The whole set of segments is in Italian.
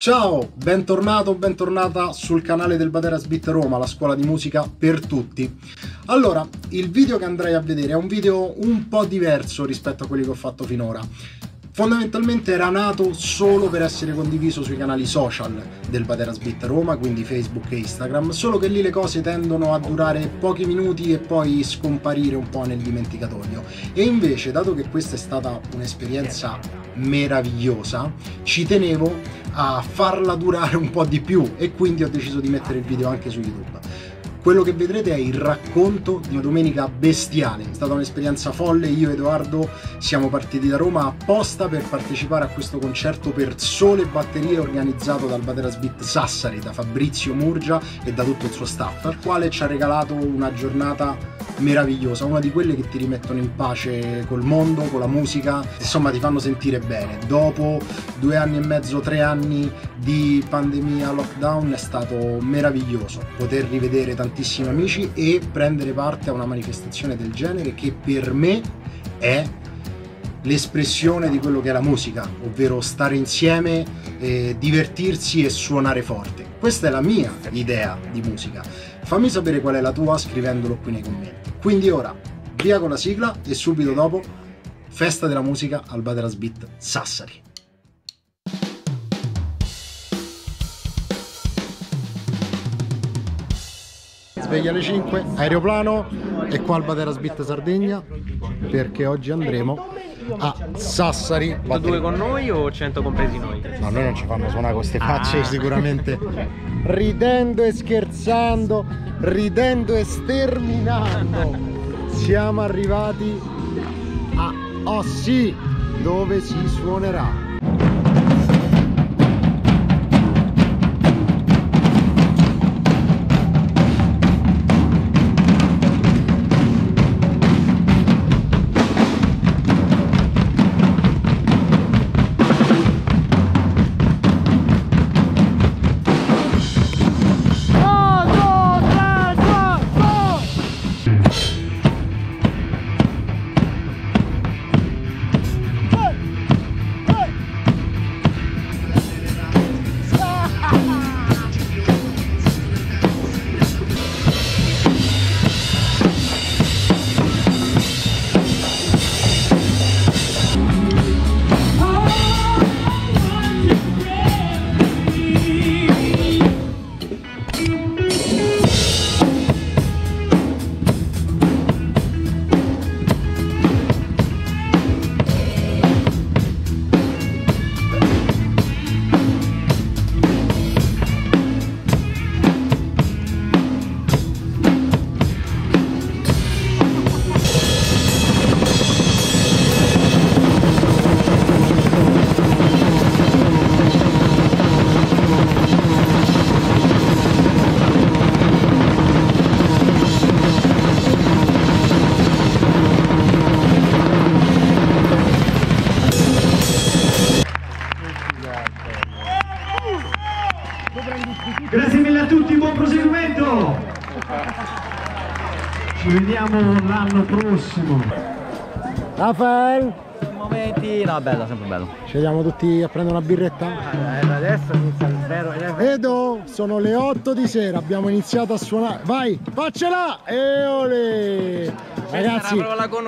Ciao, bentornato o bentornata sul canale del Bateras Beat Roma, la scuola di musica per tutti. Allora, il video che andrai a vedere è un video un po' diverso rispetto a quelli che ho fatto finora. Fondamentalmente era nato solo per essere condiviso sui canali social del Bateras Beat Roma, quindi Facebook e Instagram, solo che lì le cose tendono a durare pochi minuti e poi scomparire un po' nel dimenticatoio. E invece, dato che questa è stata un'esperienza meravigliosa, ci tenevo a farla durare un po' di più e quindi ho deciso di mettere il video anche su YouTube. Quello che vedrete è il racconto di una domenica bestiale, è stata un'esperienza folle. Io e Edoardo siamo partiti da Roma apposta per partecipare a questo concerto per sole batterie organizzato dal Bateras Beat Sassari, da Fabrizio Murgia e da tutto il suo staff, al quale ci ha regalato una giornata meravigliosa, una di quelle che ti rimettono in pace col mondo, con la musica, insomma ti fanno sentire bene. Dopo 2 anni e mezzo, 3 anni di pandemia, lockdown, è stato meraviglioso poter rivedere tantissimi amici e prendere parte a una manifestazione del genere che per me è l'espressione di quello che è la musica, ovvero stare insieme, divertirsi e suonare forte. Questa è la mia idea di musica. Fammi sapere qual è la tua scrivendolo qui nei commenti. Quindi ora, via con la sigla e subito dopo, festa della musica al Bateras Beat Sassari. Sveglia alle 5, aeroplano, e qua al Bateras Beat Sardegna, perché oggi andremo a Sassari. Batteria. 2 con noi o 100 compresi noi? No, noi non ci fanno suonare con queste facce sicuramente. Ridendo e scherzando, ridendo e sterminando, siamo arrivati a Ossi, dove si suonerà. Grazie mille a tutti, buon proseguimento! Ci vediamo l'anno prossimo. Raphael! Momenti, no, bella, sempre bello. Ci vediamo tutti a prendere una birretta? Adesso inizia il vero. Vedo, sono le 8 di sera, abbiamo iniziato a suonare. Vai, faccela! E olè! Ragazzi,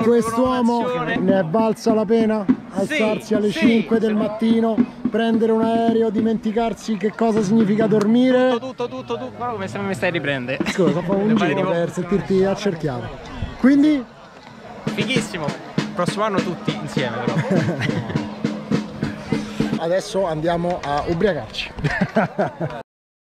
quest'uomo ne balza la pena alzarsi alle 5 del mattino, prendere un aereo, dimenticarsi che cosa significa dormire. Tutto, guarda come mi stai riprendendo. Scusa, fa un giro per sentirti accerchiato. Quindi? Fighissimo, prossimo anno tutti insieme però. Adesso andiamo a ubriacarci.